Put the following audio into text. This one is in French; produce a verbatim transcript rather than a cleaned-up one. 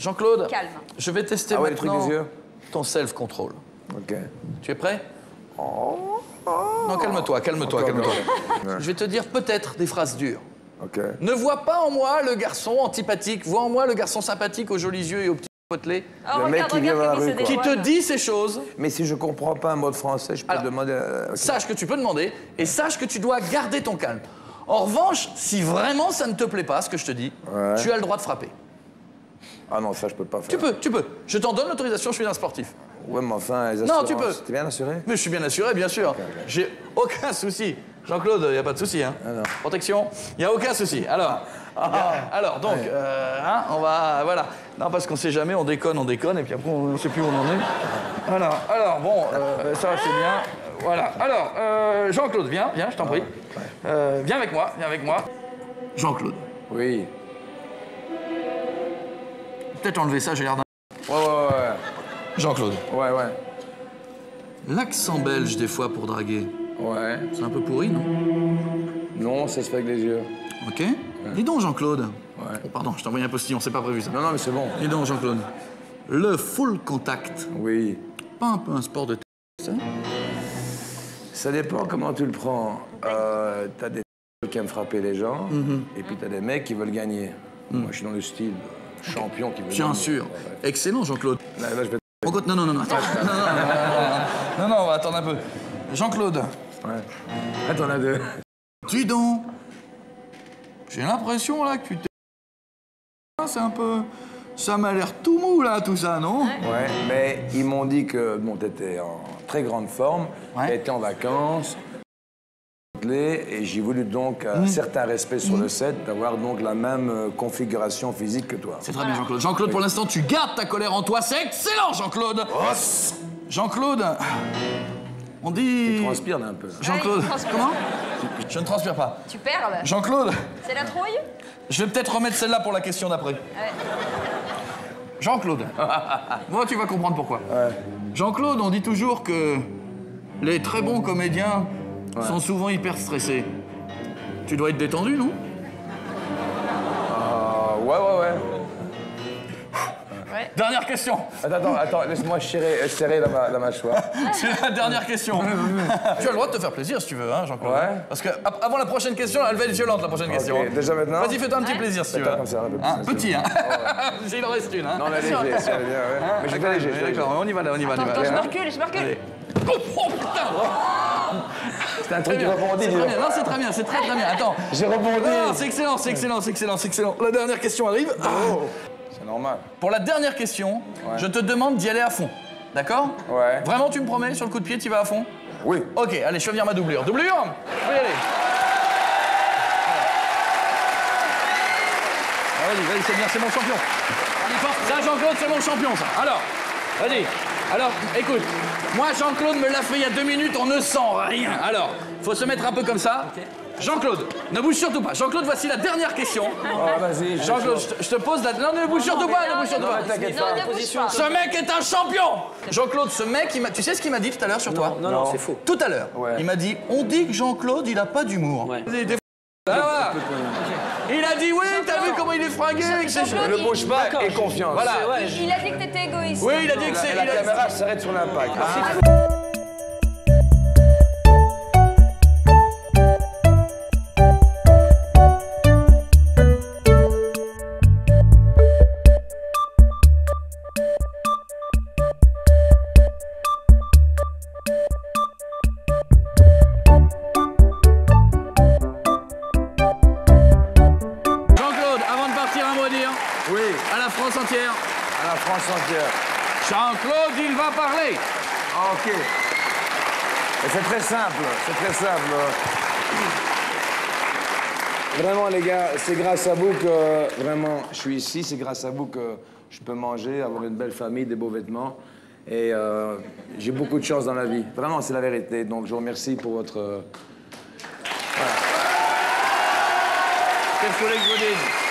Jean-Claude, je vais tester ah ouais, maintenant le truc des yeux. Ton self-control. Ok. Tu es prêt? Oh, oh. Non, calme-toi, calme-toi, calme-toi. Je vais te dire peut-être des phrases dures. Ok. Ne vois pas en moi le garçon antipathique, vois en moi le garçon sympathique aux jolis yeux et aux petits potelés. Oh, le regarde, mec qui regarde, vient dans la rue, quoi. Qui te dit ces choses. Mais si je comprends pas un mot de français, je peux alors, demander... À... Okay. Sache que tu peux demander et sache que tu dois garder ton calme. En revanche, si vraiment ça ne te plaît pas, ce que je te dis, ouais. tu as le droit de frapper. Ah non, ça, je peux pas faire. Tu peux, tu peux. Je t'en donne l'autorisation, je suis un sportif. Ouais, mais enfin, les assurances... Non, tu peux. T'es bien assuré? Mais je suis bien assuré, bien sûr. Okay, okay. J'ai aucun souci. Jean-Claude, il n'y a pas de souci, hein. Alors. Protection, il n'y a aucun souci. Alors, ah. alors donc, ouais. euh, hein, on va... Voilà. Non, parce qu'on sait jamais, on déconne, on déconne, et puis après, on ne sait plus où on en est. Alors, alors bon, euh, ça, c'est bien. Voilà. Alors, euh, Jean-Claude, viens, viens, je t'en prie. Ouais. Euh, viens avec moi, viens avec moi. Jean-Claude. Oui. Peut-être enlever ça, j'ai l'air d'un... Ouais, ouais, ouais. Jean-Claude. Ouais, ouais. L'accent belge, des fois, pour draguer. Ouais. C'est un peu pourri, non? Non, ça se fait avec les yeux. OK. Ouais. Dis donc, Jean-Claude. Ouais. Oh, pardon, je t'ai envoyé un postillon, c'est pas prévu, ça. Non, non, mais c'est bon. Dis donc, Jean-Claude. Le full contact. Oui. Pas un peu un sport de... ça? Ça dépend comment tu le prends. Euh, t'as des... qui aiment frapper les gens, mm-hmm. et puis t'as des mecs qui veulent gagner. Mm. Moi, je suis dans le style... champion qui veut bien sûr. Excellent, Jean-Claude. Là, là, je vais... Non, non, non, non, attends. non, non, non, non, non, non, on va attendre un peu. Jean-Claude. Ouais. Attends, on a deux. Dis donc. J'ai l'impression, là, que tu t'es... C'est un peu... Ça m'a l'air tout mou, là, tout ça, non? Ouais, mais ils m'ont dit que, bon, t'étais en très grande forme, ouais. t'étais en vacances... Et j'ai voulu donc un mmh. certain respect sur mmh. le set, d'avoir donc la même configuration physique que toi. C'est très bien, Jean-Claude. Jean-Claude, oui. pour l'instant, tu gardes ta colère en toi. C'est excellent, Jean-Claude. Oh. Jean-Claude, on dit... Tu transpires là, un peu. Jean-Claude, ouais, comment? Je ne transpire pas. Tu perds, là. Jean-Claude. C'est la trouille. Je vais peut-être remettre celle-là pour la question d'après. Ouais. Jean-Claude. Moi, tu vas comprendre pourquoi. Ouais. Jean-Claude, on dit toujours que les très bons comédiens... Ouais. sont souvent hyper stressés. Tu dois être détendu, non? euh, Ouais, ouais, ouais. ouais. Dernière question. Attends, attends, attends laisse-moi serrer, serrer la, ma, la mâchoire. C'est la dernière question. Tu as le droit de te faire plaisir si tu veux, hein, Jean-Claude. Ouais. Parce que avant la prochaine question, elle va être violente, la prochaine okay. question. Déjà maintenant. Vas-y, fais-toi un petit ouais. plaisir si tu veux. Comme ça, un peu hein, petit, hein. Oh, ouais. Il en reste une, hein. Non, mais léger, bien, ouais. hein? Mais je vais léger. D'accord, on y va, là, on y va. Attends, on y va. Attends, je me recule, je me recule. Oh, putain. C'est un truc qui rebondit. Non, c'est très bien, c'est très très bien. Attends. J'ai rebondi. Non, c'est excellent, c'est excellent, c'est excellent, c'est excellent. La dernière question arrive. Oh, c'est normal. Pour la dernière question, ouais. je te demande d'y aller à fond. D'accord? Ouais. Vraiment, tu me promets, sur le coup de pied, tu vas à fond? Oui. OK, allez, je vais venir ma doublure. Doublure? Je vais y aller. Ah, vas-y, vas-y, c'est bien, c'est mon champion. Ça, Jean-Claude, c'est mon champion, ça. Alors, vas-y. Alors, écoute, moi, Jean-Claude me l'a fait il y a deux minutes, on ne sent rien. Alors, faut se mettre un peu comme ça. Okay. Jean-Claude, ne bouge surtout pas. Jean-Claude, voici la dernière question. Oh, vas-y. Jean-Claude, je, je te pose la... Non, ne bouge surtout pas, non, ne bouge surtout pas. Non, ce mec est un champion. Jean-Claude, ce mec, il tu sais ce qu'il m'a dit tout à l'heure sur toi? Non, non, non, non. c'est faux. Tout à l'heure, ouais. il m'a dit, on dit que Jean-Claude, il n'a pas d'humour. Ouais. Des, des... Ah, ouais. Il a dit oui, t'as vu comment il est fringué. Le bouge pas et confiance. Voilà. Ouais. Il a dit que t'étais égoïste. Oui, il a dit que c'est... La, la caméra s'arrête sur l'impact. Ah. Ah. Jean-Claude, il va parler. OK. C'est très simple, c'est très simple. Vraiment, les gars, c'est grâce à vous que vraiment je suis ici. C'est grâce à vous que je peux manger, avoir une belle famille, des beaux vêtements. Et euh, j'ai beaucoup de chance dans la vie. Vraiment, c'est la vérité. Donc, je vous remercie pour votre... Voilà. Qu'est-ce que vous voulez que je vous dise ?